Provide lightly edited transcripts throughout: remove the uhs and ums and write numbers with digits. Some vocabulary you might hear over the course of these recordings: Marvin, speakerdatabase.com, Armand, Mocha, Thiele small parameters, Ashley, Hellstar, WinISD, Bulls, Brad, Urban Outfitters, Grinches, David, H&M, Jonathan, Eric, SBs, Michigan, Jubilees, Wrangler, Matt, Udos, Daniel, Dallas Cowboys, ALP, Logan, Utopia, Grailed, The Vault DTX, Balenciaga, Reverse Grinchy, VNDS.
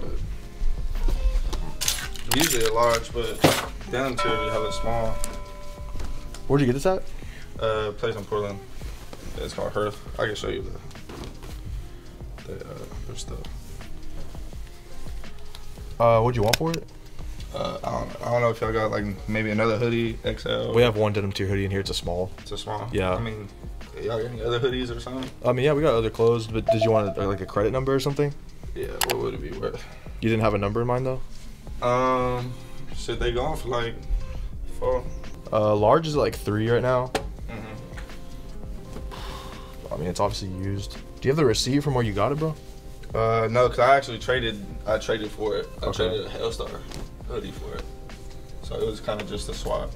But usually a large, but down to it, hella small. Where'd you get this at? Place in Portland. It's called Hearth. I can show you the stuff. What'd you want for it? I don't know if y'all got like maybe another hoodie XL. We have one denim tier hoodie in here. It's a small. It's a small. Yeah. I mean, y'all got any other hoodies or something? I mean, yeah, we got other clothes, but did you want like a credit number or something? Yeah. What would it be worth? You didn't have a number in mind though. Should they go off like four? Large is like 3 right now. Mm-hmm. I mean, it's obviously used. Do you have the receipt from where you got it, bro? No, cause I actually traded. I traded for it. I traded a Hellstar hoodie for it, so it was kind of just a swap.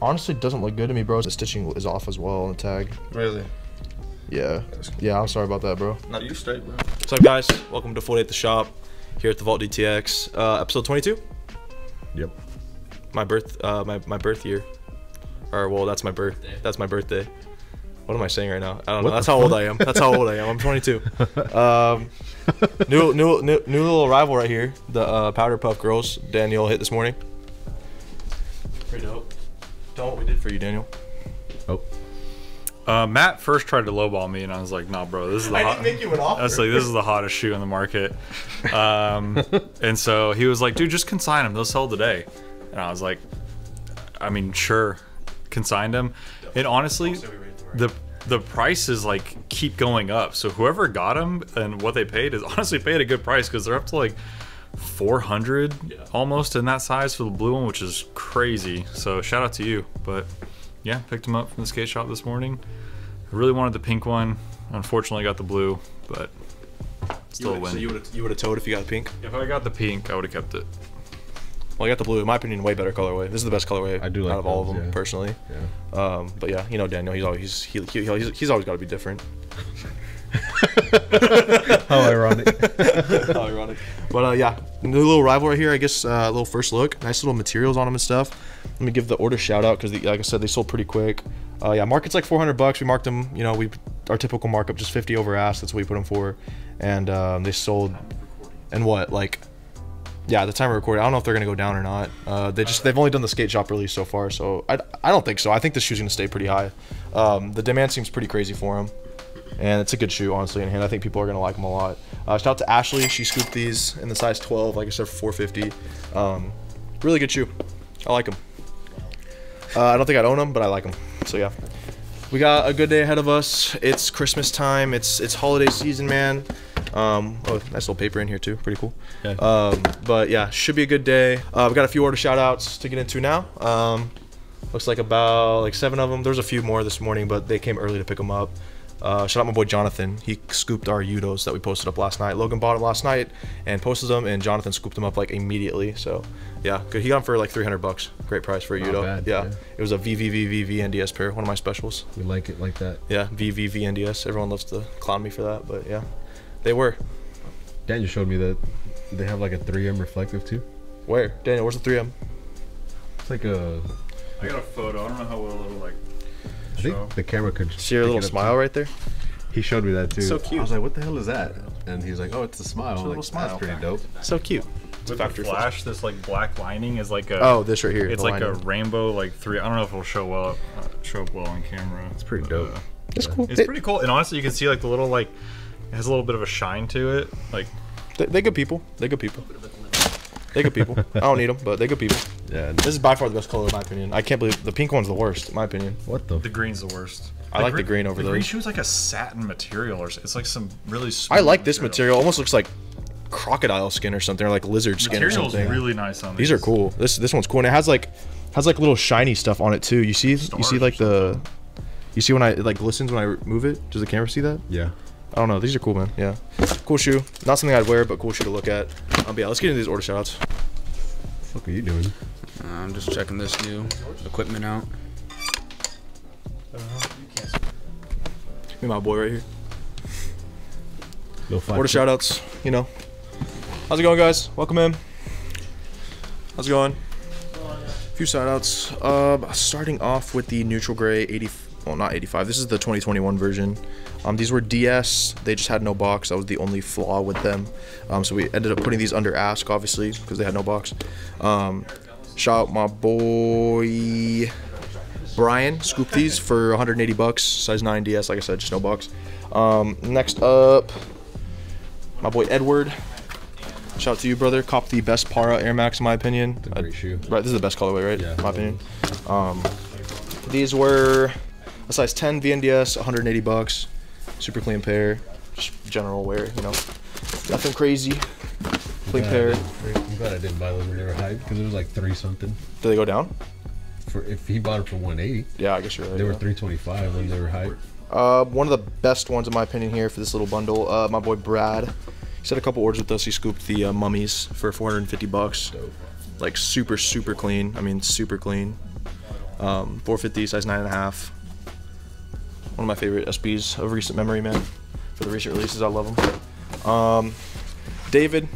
Honestly, it doesn't look good to me, bro. The stitching is off as well on the tag. Really? Yeah. Yeah, I'm sorry about that, bro. No, you straight, bro. What's up, guys? Welcome to 48 The Shop here at The Vault DTX. Episode 22. Yep. My birth, my birth year, or well, that's my birth. That's my birthday. What am I saying right now? I don't know. That's how old I am. That's how old I am. I'm 22. New little arrival right here. The Powerpuff Girls. Daniel hit this morning. Pretty dope. Don't what we did for you, Daniel. Oh. Matt first tried to lowball me, and I was like, "Nah, bro, this is the." I didn't make you an offer. I was like, "This is the hottest shoe on the market," and so he was like, "Dude, just consign them. They'll sell today." And I was like, "I mean, sure, consigned them." And honestly. The prices like keep going up, so whoever got them and what they paid is honestly paid a good price, because they're up to like 400 almost in that size for the blue one, which is crazy. So shout out to you. But yeah, picked them up from the skate shop this morning. I really wanted the pink one, unfortunately got the blue, but still a win. So you would have towed if you got the pink? If I got the pink, I would have kept it. Well, I got the blue, in my opinion, way better colorway. This is the best colorway I do like out of all of them, personally. Yeah. But yeah, you know Daniel, he's always he's always got to be different. How ironic! How ironic! But yeah, new little rival right here. I guess a little first look, nice little materials on them and stuff. Let me give the order shout out because, like I said, they sold pretty quick. Yeah, market's like 400 bucks. We marked them, you know, our typical markup, just 50 over ask. That's what we put them for, and they sold. And what like. Yeah, the time of recording. I don't know if they're gonna go down or not. They've only done the skate shop release so far, so I don't think so. I think the shoe's gonna stay pretty high. The demand seems pretty crazy for them, and it's a good shoe, honestly. And I think people are gonna like them a lot. Shout out to Ashley. She scooped these in the size 12, like I said, for $450. Really good shoe. I like them. I don't think I'd own them, but I like them. So yeah, we got a good day ahead of us. It's Christmas time. It's holiday season, man. Oh, nice little paper in here too, pretty cool. Yeah. But yeah, should be a good day. We've got a few order shout outs to get into now. Looks like about like 7 of them. There's a few more this morning, but they came early to pick them up. Shout out my boy Jonathan. He scooped our Udos that we posted up last night. Logan bought it last night and posted them, and Jonathan scooped them up like immediately. So yeah, good. He got them for like 300 bucks. Great price for a Udo. Bad, yeah, it was a VVVNDS pair, one of my specials. We like it like that. Yeah, VVVNDS. Everyone loves to clown me for that, but yeah. They were. Daniel showed me that they have like a 3M reflective too. Where? Daniel, where's the 3M? It's like a... I got a photo. I don't know how well it'll like show. I think the camera could... See your little smile right there? He showed me that too. So cute. I was like, what the hell is that? And he's like, oh, it's a smile. It's a little smile. That's pretty dope. So cute. With the flash, this like black lining is like a... Oh, this right here. It's like a rainbow like 3... I don't know if it'll show up well on camera. It's pretty dope. It's cool. It's pretty cool. And honestly, you can see like the little like... It has a little bit of a shine to it. Like they good people. They good people. They good people. I don't need them, but they good people. Yeah. This is by far the best color in my opinion. I can't believe the pink one's the worst in my opinion. What the? The green's the worst. I like the green over there. The green shoe's like a satin material, or it's like some really. I like this material. Almost looks like crocodile skin or something, or like lizard skin or something. Material's really nice on these. These are cool. This one's cool, and it has like little shiny stuff on it too. You see like the, you see when I like glistens when I move it. Does the camera see that? Yeah. I don't know. These are cool, man. Yeah. Cool shoe. Not something I'd wear, but cool shoe to look at. But yeah, let's get into these order shoutouts. What the fuck are you doing? I'm just checking this new equipment out. Me and my boy right here. Order shoutouts, you know. How's it going, guys? Welcome in. How's it going? A few shoutouts. Starting off with the neutral gray 84. well, not 85. This is the 2021 version. These were DS. They just had no box. That was the only flaw with them. So we ended up putting these under ask, obviously, because they had no box. Shout out my boy Brian. Scooped these for 180 bucks. Size 9 DS. Like I said, just no box. Next up, my boy Edward. Shout out to you, brother. Cop the best Para Air Max, in my opinion. It's a great shoe. Right, this is the best colorway, right? Yeah. In my opinion. These were a size 10 VNDS, 180 bucks. Super clean pair. Just general wear, you know. Nothing crazy. Clean pair. I'm glad I didn't buy those when they were hyped, because it was like 3-something. Did they go down? If he bought it for 180. Yeah, I guess you're right. They were 325 when they were hyped. One of the best ones, in my opinion, here for this little bundle. My boy Brad. He had a couple orders with us. He scooped the mummies for 450 bucks. Like super clean. I mean, super clean. 450, size 9.5. One of my favorite SBs of recent memory, man. For the recent releases, I love them. David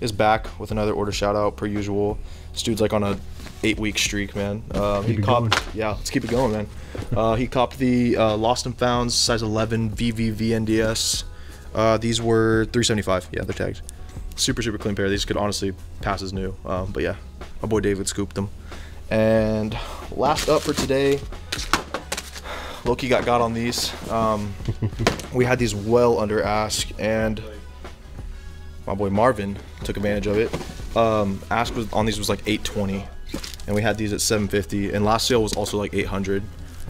is back with another order shout out per usual. This dude's like on a 8-week streak, man. He copped, yeah, let's keep it going, man. He copped the Lost and Founds, size 11 VVVNDS. These were 375. Yeah, they're tagged. Super clean pair. These could honestly pass as new. But yeah, my boy David scooped them. And last up for today, Loki got on these. We had these well under ask, and my boy Marvin took advantage of it. Ask was on these was like 820, and we had these at 750. And last sale was also like 800.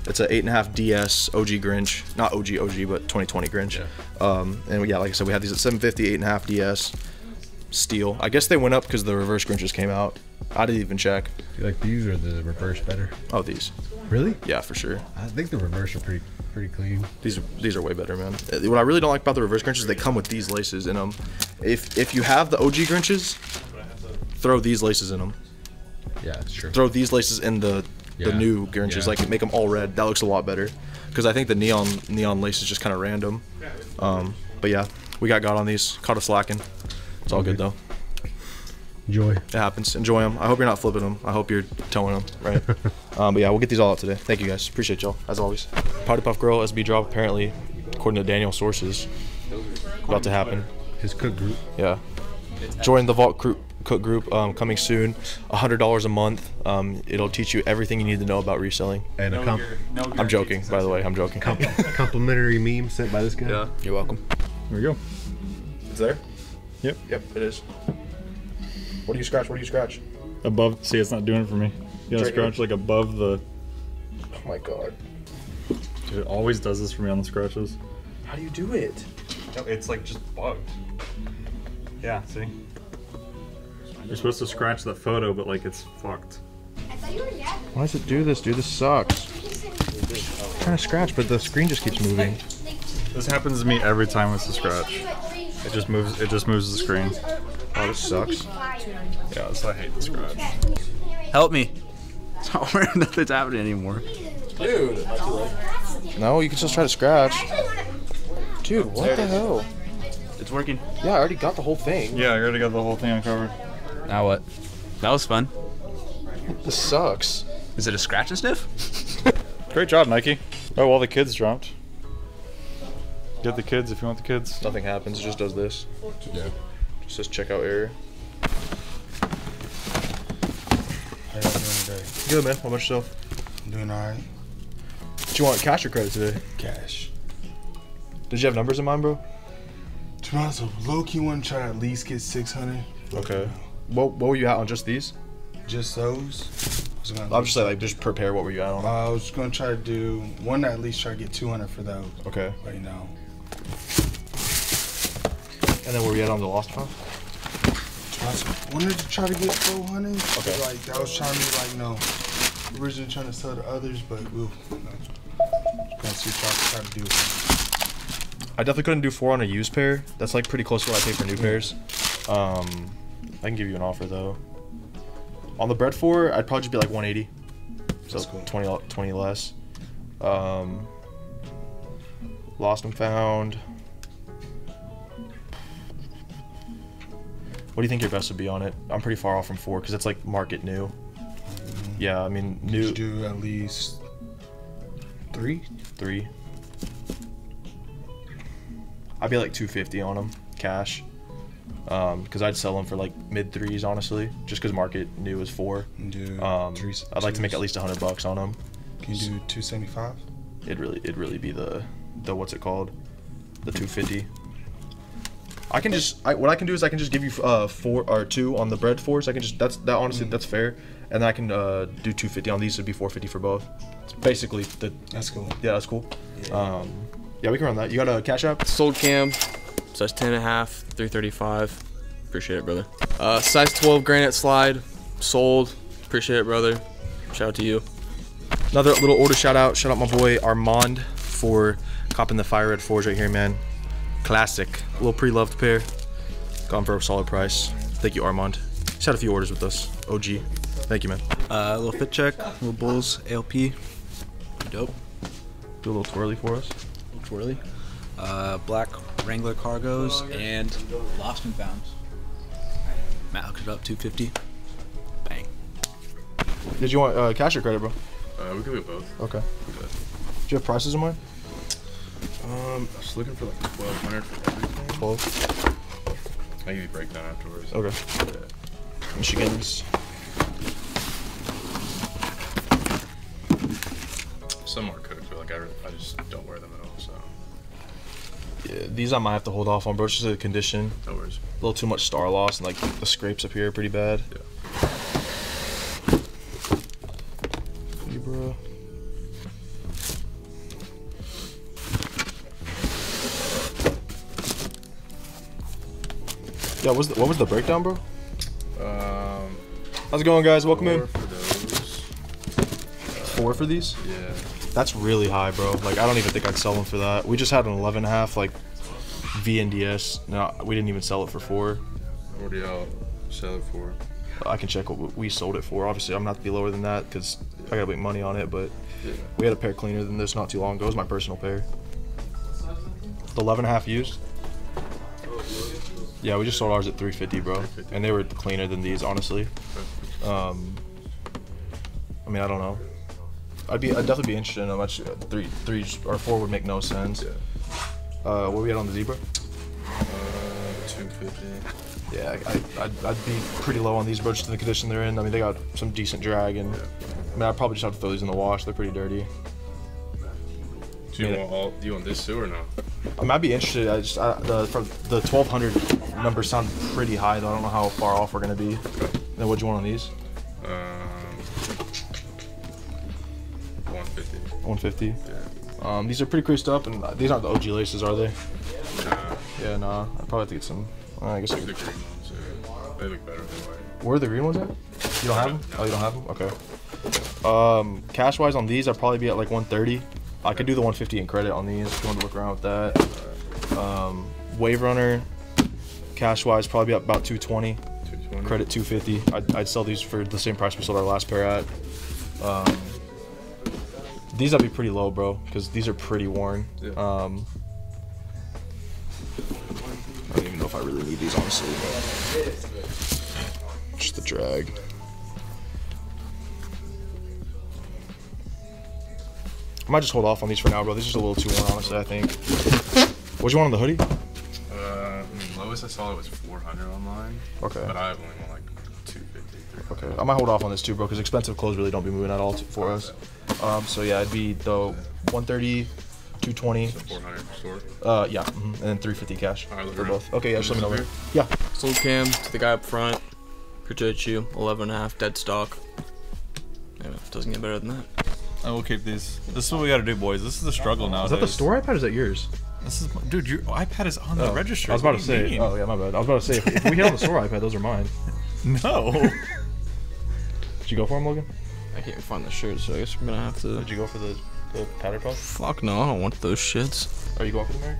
It's an 8.5 DS OG Grinch, not OG, but 2020 Grinch. Yeah. And yeah, like I said, we had these at 750, 8.5 DS, steel. I guess they went up because the reverse Grinches came out. I didn't even check. Like these are the reverse better? Oh, these. Really? Yeah, for sure. I think the reverse are pretty clean. These are way better, man. What I really don't like about the reverse Grinches is they come with these laces in them. If you have the OG Grinches, throw these laces in them. Yeah, it's true. Throw these laces in the new Grinches, like make them all red. That looks a lot better, because I think the neon lace is just kind of random. But yeah, we got on these. Caught us slacking. It's all good though. Enjoy. It happens. Enjoy them. I hope you're not flipping them. I hope you're towing them, right? But yeah, we'll get these all out today. Thank you guys. Appreciate y'all as always. Powerpuff Girl SB drop, apparently, according to Daniel sources, about to happen. His cook group. Yeah. Join the Vault group. Cook group coming soon, $100 a month. It'll teach you everything you need to know about reselling. And I'm joking, by the way. I'm joking. Complimentary meme sent by this guy. Yeah, you're welcome. Here we go. It's there. Yep. Yep, it is. What do you scratch? What do you scratch? Above. See, it's not doing it for me. You gotta scratch like above the. Oh my god. Dude, it always does this for me on the scratches. How do you do it? No, it's like just bugged. Yeah. See. You're supposed to scratch that photo, but like it's fucked. Why does it do this, dude? This sucks. I'm trying to scratch, but the screen just keeps moving. This happens to me every time with the scratch. It just moves the screen. Oh, this sucks. Yeah, I hate the scratch. Help me. It's not where nothing's happening anymore. Dude. No, you can still try to scratch. Dude, what the hell? It's working. Yeah, I already got the whole thing. Yeah, I already got the whole thing uncovered. Now what? That was fun. This sucks. Is it a scratch and sniff? Great job, Nike. Oh, all the kids dropped. Get the kids if you want the kids. Nothing happens, it just does this. Yeah. It says checkout error. How y'all doing today? Good, man. How about yourself? I'm doing alright. Did you want cash or credit today? Cash. Did you have numbers in mind, bro? To be honest, low-key one try to at least get 600. Okay. What were you at on just these? Just those. I'll just say like just prepare. What were you at on? I was gonna try to do one that at least try to get 200 for those. Okay. Right now. And then what were you at on the last one? I wanted to try to get 400. Okay. Like that was trying to be like no, originally trying to sell to others, but we'll gonna see if I can try to do it. I definitely couldn't do 4 on a used pair. That's like pretty close to what I pay for new pairs. I can give you an offer though. On the bread 4, I'd probably just be like 180. So that's cool. 20 less. Lost and found. What do you think your best would be on it? I'm pretty far off from 4 because it's like market new. Yeah, I mean new. You do at least 3? 3. I'd be like 250 on them cash, because I'd sell them for like mid threes honestly, just because market knew it was 4. Dude, I'd like to make at least $100 on them. Can you do 275? It'd really be the what's it called, the 250. I can just what I can do is I can just give you 4 or 2 on the bread force. I can just that honestly that's fair, and then I can do 250 on these. It'd be 450 for both. It's basically the. That's cool. Yeah, that's cool. Yeah. Yeah, we can run that. You got a cash app? Soul cam, size 10.5, 335. Appreciate it, brother. Size 12 granite slide, sold. Appreciate it, brother. Shout out to you. Another little order shout out. Shout out my boy Armand for copping the Fire Red Forge right here, man. Classic, a little pre-loved pair. Gone for a solid price. Thank you, Armand. He's had a few orders with us. OG. Thank you, man. A little fit check, a little Bulls, ALP. Dope. Do a little twirly for us. Twirly, black Wrangler cargos and lost and founds. Matt hooked it up, 250. Bang. Did you want cash or credit, bro? We can do both. Okay. Do you have prices in mind? I was looking for like 1200 for everything. 12. I'll give you a breakdown afterwards. Okay. Yeah. Michigan's. Some are cooked, but like I just don't wear them at all. So yeah, these I might have to hold off on, bro. Just the condition. No worries. A little too much star loss and like the scrapes up here are pretty bad. Yeah. Hey, bro. Yeah, what was the breakdown, bro? How's it going, guys? Welcome in. For those. 4 for these? Yeah. That's really high, bro. Like, I don't even think I'd sell them for that. We just had an 11.5, like, VNDS. No, we didn't even sell it for 4. What do y'all sell it for? I can check what we sold it for. Obviously, I'm not to be lower than that because I got to make money on it, but we had a pair cleaner than this not too long ago. It was my personal pair. The 11.5 used? Yeah, we just sold ours at 350, bro. 350. And they were cleaner than these, honestly. I mean, I don't know. I'd definitely be interested in how much 3 or 4 would make no sense. Yeah. What we had on the zebra? 250. Yeah, I'd be pretty low on these, bro, just in the condition they're in. I mean, they got some decent drag, and I mean, I'd probably just have to throw these in the wash. They're pretty dirty. Do you do you want this too or no? I mean, I'd be interested. I just the 1200 number sound pretty high though. I don't know how far off we're gonna be. Okay. Then what'd you want on these? 150. Yeah. These are pretty creased up, and these aren't the OG laces, are they? Nah. Yeah, nah. I probably have to get some. I guess the green ones. They look better than white. Where are the green ones at? You don't have them? No. Oh, you don't have them? Okay. Cash wise on these, I'd probably be at like 130. I could do the 150 in credit on these. If you want to look around with that. Wave runner. Cash wise, probably be at about 220. 220. Credit 250. I'd sell these for the same price we sold our last pair at. These I'd be pretty low, bro, because these are pretty worn. Yeah. I don't even know if I really need these, honestly. But just the drag. I might just hold off on these for now, bro. These are just a little too worn, honestly, I think. What'd you want on the hoodie? I mean, lowest I saw it was 400 online. Okay. But I only want like 250. 300. Okay. I might hold off on this too, bro, because expensive clothes really don't be moving at all for us. So yeah, it'd be the 130, 220, so 400 store. Yeah, and then 350 cash for both. Okay, yeah, just let me know. Yeah. Sold cam to the guy up front. Appreciate you. 11.5 dead stock. Yeah, it doesn't get better than that. I will keep these. This is what we gotta do, boys. This is the struggle nowadays. Is that the store iPad or is that yours? This is, dude. Your iPad is on the register. I was about to say. Mean? Oh yeah, my bad. I was about to say if we hit on the store iPad, those are mine. No. Did you go for him, Logan? I can't find the shirt, so I guess I'm gonna have to. Did you go for the powder puff? Fuck no, I don't want those shits. Are you going for the Merc?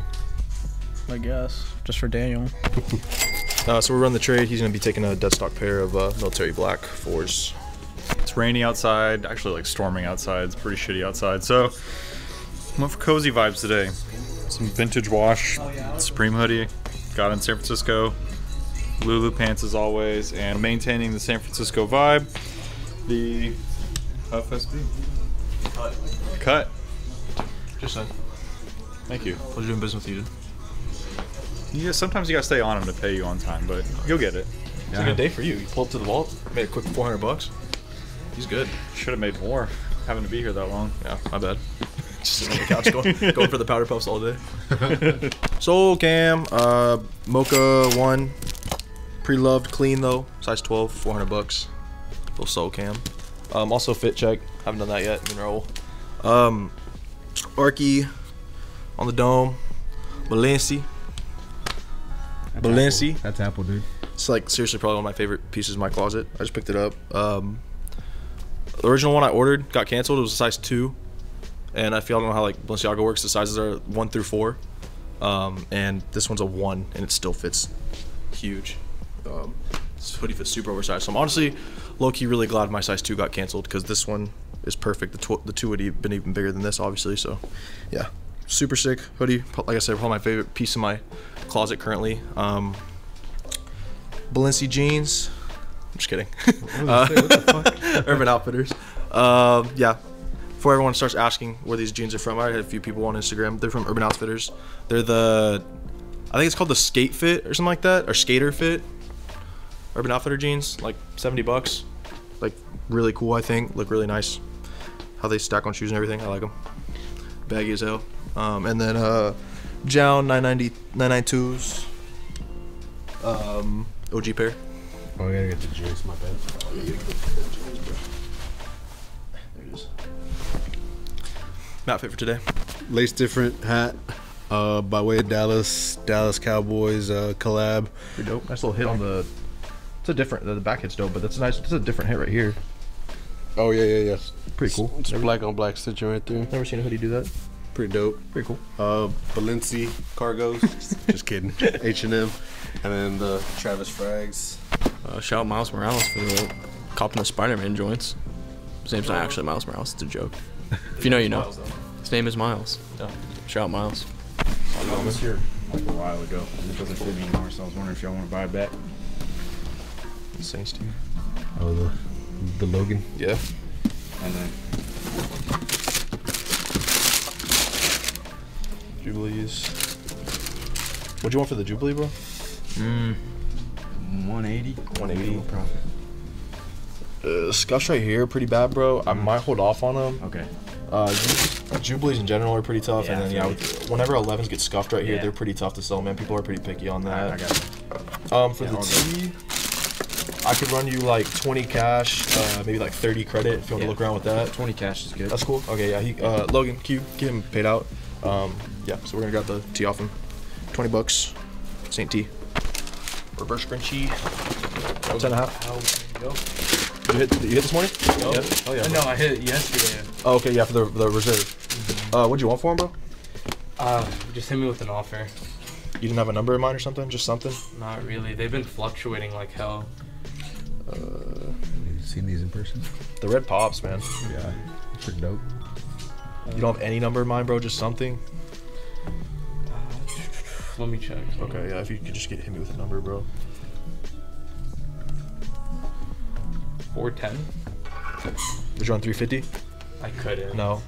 I guess. Just for Daniel. So we run the trade. He's gonna be taking a dead stock pair of military black 4s. It's rainy outside, actually like storming outside. It's pretty shitty outside, so I went for cozy vibes today. Some vintage wash, Supreme hoodie, got in San Francisco. Lulu pants as always, and maintaining the San Francisco vibe. The Huff SB. Cut. Interesting. Thank you. Pleasure doing business with you. Yeah, sometimes you gotta stay on them to pay you on time, but you'll get it. It's a good day for you. You pull up to the vault, made a quick 400 bucks. He's good. Should have made more. Having to be here that long. Yeah, my bad. Just sitting on the couch going for the powder puffs all day. Soul cam, Mocha 1. Pre-loved, clean though. Size 12, 400 bucks. Little soul cam. Also fit check. Haven't done that yet. Mineral. Arky on the dome. Balenci. That's Apple, dude. It's like seriously probably one of my favorite pieces in my closet. I just picked it up. The original one I ordered got canceled. It was a size 2. And I feel I don't know how like Balenciaga works. The sizes are 1 through 4. And this one's a 1 and it still fits huge. This hoodie fits super oversized. So I'm honestly low-key really glad my size 2 got canceled because this one is perfect. The 2 would have been even bigger than this, obviously. So yeah, super sick hoodie. Like I said, probably my favorite piece in my closet currently. Balenci jeans. I'm just kidding. What the fuck? Urban Outfitters. Yeah. Before everyone starts asking where these jeans are from, I had a few people on Instagram. They're from Urban Outfitters. They're the, I think it's called the Skate Fit or something like that, or Skater Fit. Urban Outfitter jeans, like 70 bucks. Like really cool, I think. Look really nice. How they stack on shoes and everything. I like them. Baggy as hell. And then Jown 992s. OG pair. Oh, I gotta get the juice, my bad. Oh, you gotta get the juice, bro. There it is. Not fit for today. Lace different hat, by way of Dallas Cowboys collab. Pretty dope. Nice little hit on the. It's a different. The back hit's dope, but that's a nice. It's a different hit right here. Oh yeah. Pretty cool. It's black on black stitching right there. Never seen a hoodie do that. Pretty dope. Pretty cool. Balenci cargos. Just kidding. H&M, and then the Travis Frags. Shout out Miles Morales for the copping the Spider-Man joints. His name's not actually Miles Morales, it's a joke. If you know, you know. His name is Miles. Yeah. Shout out Miles. I was here like a while ago. It doesn't fit me anymore, so I was wondering if y'all want to buy it back. Thanks to you. Oh, the Logan? Yeah. And then Jubilees. What'd you want for the Jubilee, bro? 180 profit. Scuffs right here pretty bad, bro. I might hold off on them. Okay. Jubilees in general are pretty tough, yeah, and then whenever 11s get scuffed right here, they're pretty tough to sell, man. People are pretty picky on that. I got it. For the T, I could run you like 20 cash, maybe like 30 credit if you want to look around with that. 20 cash is good. That's cool. Okay, yeah. He, Logan, get him paid out. Yeah. So we're gonna grab the T off him. 20 bucks. Saint T. Reverse Grinchy. 10.5. How go? You hit this morning? No. Yep. Oh, yeah. No, I hit it yesterday. Oh, okay, yeah, for the reserve. What'd you want for him, bro? Just hit me with an offer. You didn't have a number in mind or something? Just something? Not really. They've been fluctuating like hell. You've seen these in person? The red pops, man. Yeah, pretty dope. You don't have any number in mind, bro? Just something? Let me check. Okay, yeah, if you could just hit me with a number, bro. 410. Did you on 350? I couldn't. No.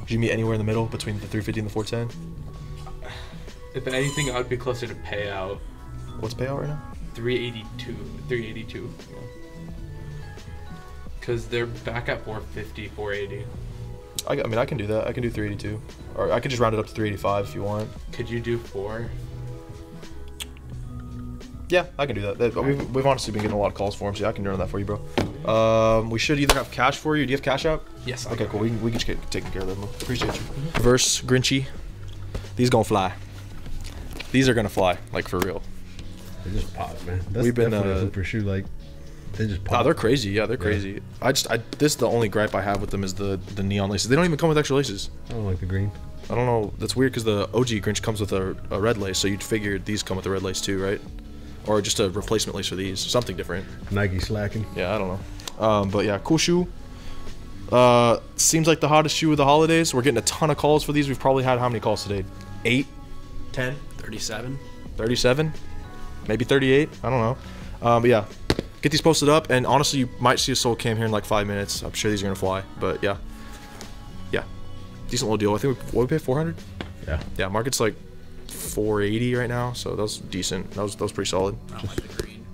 Did you meet anywhere in the middle between the 350 and the 410? If anything, I'd be closer to payout. What's payout right now? 382. 382. Because they're back at 450, 480. I mean, I can do that. I can do 382. Or I could just round it up to 385 if you want. Could you do 4? Yeah, I can do that. We've honestly been getting a lot of calls for them, so yeah, I can run that for you, bro. We should either have cash for you. Do you have cash out? Yes. Okay, cool. We can just get taken care of them. Appreciate you. Reverse Grinchy. These gonna fly. These are gonna fly, like for real. They just pop, man. That's we've been definitely a super shoe, like. They just pop. Nah, they're crazy. Yeah, they're crazy. This is the only gripe I have with them is the neon laces. They don't even come with extra laces. I don't like the green. I don't know. That's weird because the OG Grinch comes with a red lace, so you'd figure these come with a red lace too, right? Or just a replacement lace for these. Something different. Nike slacking. Yeah, I don't know. But yeah, cool shoe. Seems like the hottest shoe of the holidays. We're getting a ton of calls for these. We've probably had how many calls today? 8? 10? 37? 37? Maybe 38? I don't know. But yeah. Get these posted up, and honestly, you might see a soul cam here in like 5 minutes. I'm sure these are gonna fly, but yeah. decent little deal. I think we paid 400. Yeah. Yeah. Market's like 480 right now, so that was decent. That was pretty solid. I don't like the green.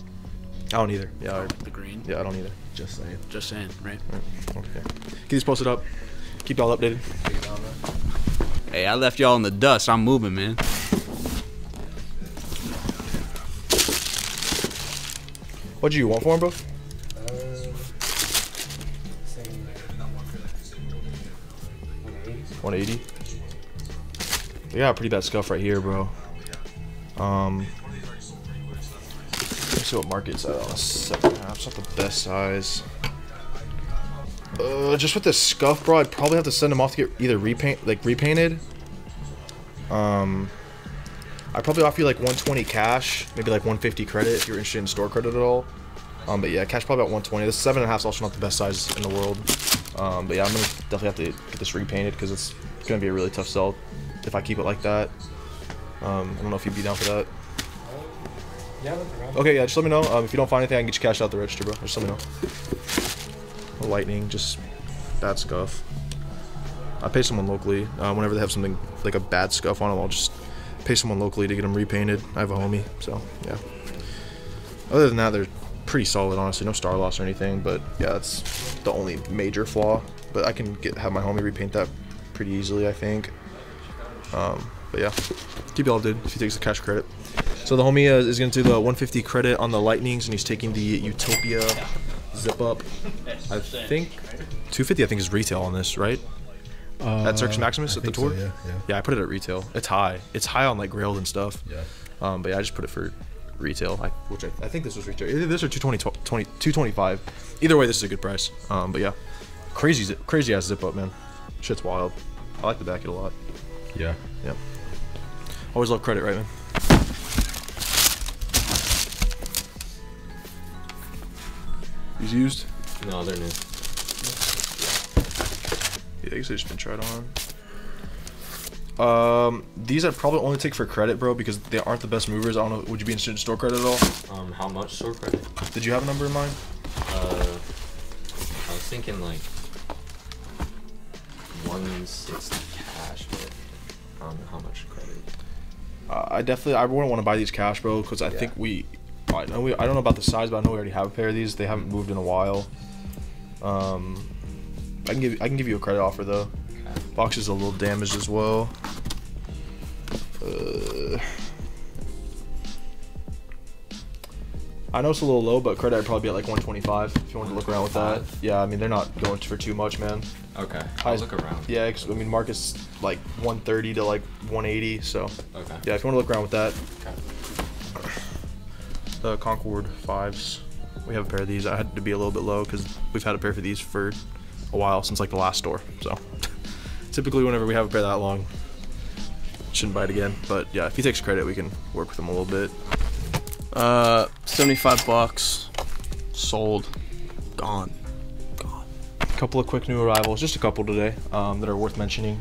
I don't either. Yeah. I don't like the green. Yeah, I don't either. Just saying. Just saying. Right. Okay. Get these posted up. Keep y'all updated. Hey, I left y'all in the dust. I'm moving, man. What do you want for him, bro? Same. 180. They got a pretty bad scuff right here, bro. Let's see what market's at on a 7.5. It's not the best size. Just with this scuff, bro, I'd probably have to send them off to get either repainted. I'd probably offer you like 120 cash, maybe like 150 credit if you're interested in store credit at all. But yeah, cash probably about 120. This 7.5 is also not the best size in the world. But yeah, I'm gonna definitely have to get this repainted because it's gonna be a really tough sell if I keep it like that. I don't know if you'd be down for that. Okay, yeah, just let me know. If you don't find anything, I can get you cashed out the register, bro. Just let me know. Lightning, just bad scuff. I pay someone locally. Whenever they have something like a bad scuff on them, I'll just pay someone locally to get them repainted. I have a homie, so yeah. Other than that, they're pretty solid, honestly. No star loss or anything, but yeah, that's the only major flaw. But I can have my homie repaint that pretty easily, I think. But yeah, keep y'all updated if he takes the cash credit. So the homie is going to do the 150 credit on the Lightnings, and he's taking the Utopia zip up. I think 250. I think is retail on this, right? At Circus Maximus at the tour. So, yeah, I put it at retail. It's high. It's high on like Grailed and stuff. Yeah. But yeah, I just put it for retail. I think this was retail. Either this or 225. Either way, this is a good price. But yeah, crazy ass zip up, man. Shit's wild. I like the back it a lot. Yeah. Yep. Always love credit, right, man? These used? No, they're new. Yeah, I guess they just been tried on. These I'd probably only take for credit, bro, because they aren't the best movers. I don't know. Would you be interested in store credit at all? How much store credit? Did you have a number in mind? I was thinking like 160 cash, but how much credit? I wouldn't want to buy these cash, bro, because I don't know about the size, but I know we already have a pair of these. They haven't moved in a while. I can give you a credit offer though. Okay. Box is a little damaged as well. I know it's a little low, but credit I'd probably be at like 125 if you want to look around with that. Yeah, I mean they're not going for too much, man. Okay, I'll look around. Yeah, cause, I mean market's like 130 to like 180, so okay. Yeah, if you want to look around with that. Okay. The Concord 5s, we have a pair of these. I had to be a little bit low because we've had a pair for these for a while, since like the last store, so typically whenever we have a pair that long, shouldn't buy it again. But yeah, if he takes credit we can work with him a little bit. 75 bucks, sold, gone. A couple of quick new arrivals, just a couple today, that are worth mentioning.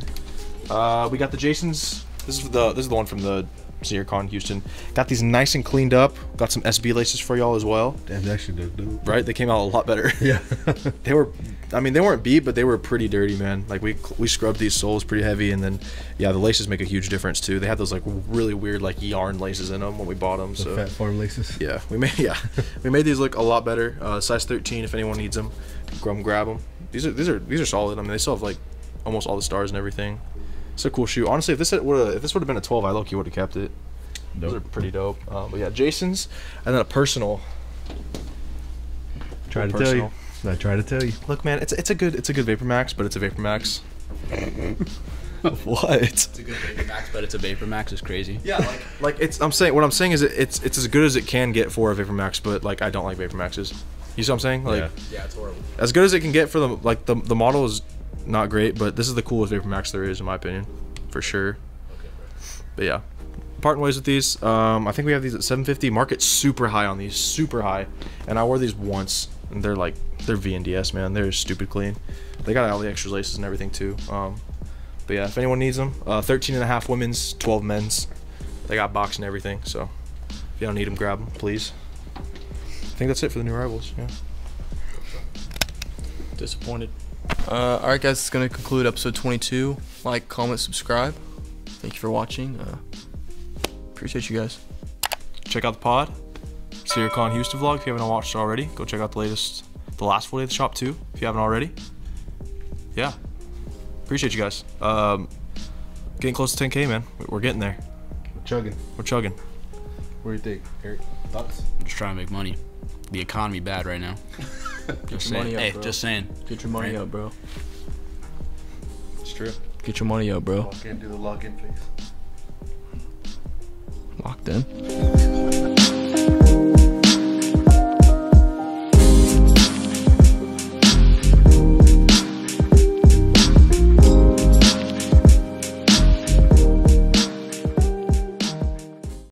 We got the Jasons. This is the one from the ZeroCon Houston. Got these nice and cleaned up. Got some SB laces for y'all as well. Damn, they actually did dope. Right? They came out a lot better. Yeah. They were, I mean, they weren't beat, but they were pretty dirty, man. Like we scrubbed these soles pretty heavy, and then yeah, the laces make a huge difference too. They had those like really weird like yarn laces in them when we bought them. So fat farm laces. Yeah, we made these look a lot better. Size 13, if anyone needs them, go and grab them. These are solid. I mean, they still have like almost all the stars and everything. It's a cool shoe. Honestly, if this would have been a 12, I low-key would have kept it. Dope. Those are pretty dope. But yeah, Jason's, and then a personal. I try to tell you. Look, man, it's a good Vapor Max, but it's a Vapor Max. What? It's a good Vapor Max, but it's a Vapor Max is crazy. Yeah, like it's. What I'm saying is it's as good as it can get for a Vapor Max, but like I don't like Vapor Maxes. You see what I'm saying? Like, yeah, it's horrible. As good as it can get for them. Like the model is not great, but this is the coolest Vapor Max there is, in my opinion, for sure. Okay, but yeah, parting ways with these. I think we have these at 750. Market's super high on these, super high. And I wore these once, and they're like, they're VNDS, man. They're stupid clean. They got all the extra laces and everything too. But yeah, if anyone needs them, 13.5 women's, 12 men's. They got box and everything. So if you don't need them, grab them, please. I think that's it for the new arrivals. Yeah. Disappointed. Alright guys, it's gonna conclude episode 22. Like, comment, subscribe. Thank you for watching. Appreciate you guys. Check out the pod. See your Con Houston vlog if you haven't watched it already. Go check out the last full day of the shop too, if you haven't already. Yeah. Appreciate you guys. Getting close to 10K, man. We're getting there. Chugging. We're chugging. What do you think, Eric? Thoughts? I'm just trying to make money. The economy bad right now. Just saying. Hey, just saying. Get your money up, bro. It's true. Get your money up, bro. Walk in, do the lock-in, please. Locked in.